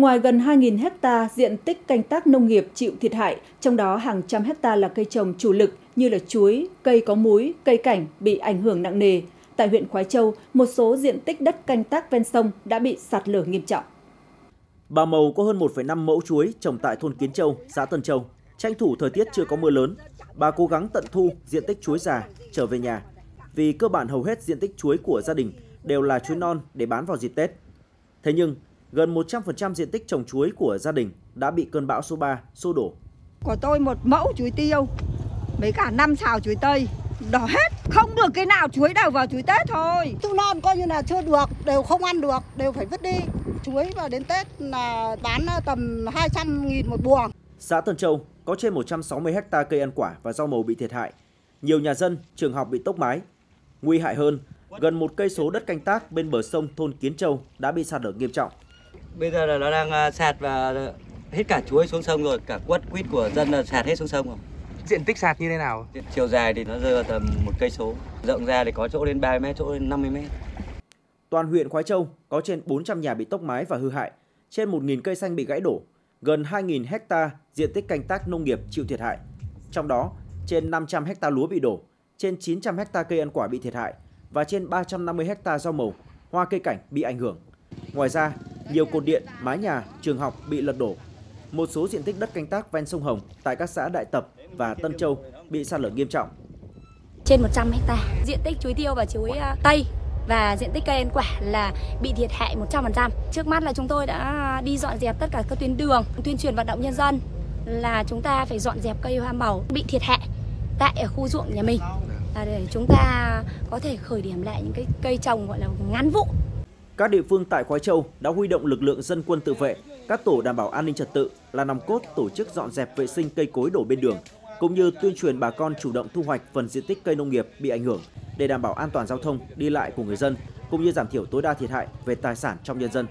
Ngoài gần 2.000 hecta diện tích canh tác nông nghiệp chịu thiệt hại, trong đó hàng trăm hecta là cây trồng chủ lực như là chuối, cây có múi, cây cảnh bị ảnh hưởng nặng nề. Tại huyện Khoái Châu, một số diện tích đất canh tác ven sông đã bị sạt lở nghiêm trọng. Bà Mầu có hơn 1,5 mẫu chuối trồng tại thôn Kiến Châu, xã Tân Châu. Tranh thủ thời tiết chưa có mưa lớn, bà cố gắng tận thu diện tích chuối già trở về nhà, vì cơ bản hầu hết diện tích chuối của gia đình đều là chuối non để bán vào dịp Tết. Thế nhưng, gần 100% diện tích trồng chuối của gia đình đã bị cơn bão số 3 xô đổ. Của tôi một mẫu chuối tiêu, mấy cả 5 xào chuối tây, đỏ hết, không được cái nào chuối đầu vào chuối Tết thôi. Chuối non coi như là chưa được, đều không ăn được, đều phải vứt đi. Chuối vào đến Tết là bán tầm 200.000 một buồng. Xã Tân Châu có trên 160 hecta cây ăn quả và rau màu bị thiệt hại. Nhiều nhà dân, trường học bị tốc mái. Nguy hại hơn, gần 1 cây số đất canh tác bên bờ sông thôn Kiến Châu đã bị sạt lở nghiêm trọng. Bây giờ là nó đang sạt và hết cả chuối xuống sông rồi, cả quất quýt của dân là sạt hết xuống sông rồi. Diện tích sạt như thế nào? Chiều dài thì nó rơi vào tầm 1 cây số, rộng ra thì có chỗ đến 30 mét, chỗ đến 50 mét. Toàn huyện Khoái Châu có trên 400 nhà bị tốc mái và hư hại, trên 1.000 cây xanh bị gãy đổ, gần 2.000 hecta diện tích canh tác nông nghiệp chịu thiệt hại. Trong đó, trên 500 hecta lúa bị đổ, trên 900 hecta cây ăn quả bị thiệt hại và trên 350 hecta rau màu, hoa cây cảnh bị ảnh hưởng. Ngoài ra, nhiều cột điện, mái nhà, trường học bị lật đổ. Một số diện tích đất canh tác ven sông Hồng tại các xã Đại Tập và Tân Châu bị sạt lở nghiêm trọng. Trên 100 hecta diện tích chuối tiêu và chuối tây và diện tích cây ăn quả là bị thiệt hại 100%. Trước mắt là chúng tôi đã đi dọn dẹp tất cả các tuyến đường, tuyên truyền vận động nhân dân là chúng ta phải dọn dẹp cây hoa màu bị thiệt hại tại ở khu ruộng nhà mình để chúng ta có thể khởi điểm lại những cái cây trồng gọi là ngắn vụ. Các địa phương tại Khoái Châu đã huy động lực lượng dân quân tự vệ, các tổ đảm bảo an ninh trật tự là nòng cốt tổ chức dọn dẹp vệ sinh cây cối đổ bên đường, cũng như tuyên truyền bà con chủ động thu hoạch phần diện tích cây nông nghiệp bị ảnh hưởng để đảm bảo an toàn giao thông, đi lại của người dân, cũng như giảm thiểu tối đa thiệt hại về tài sản trong nhân dân.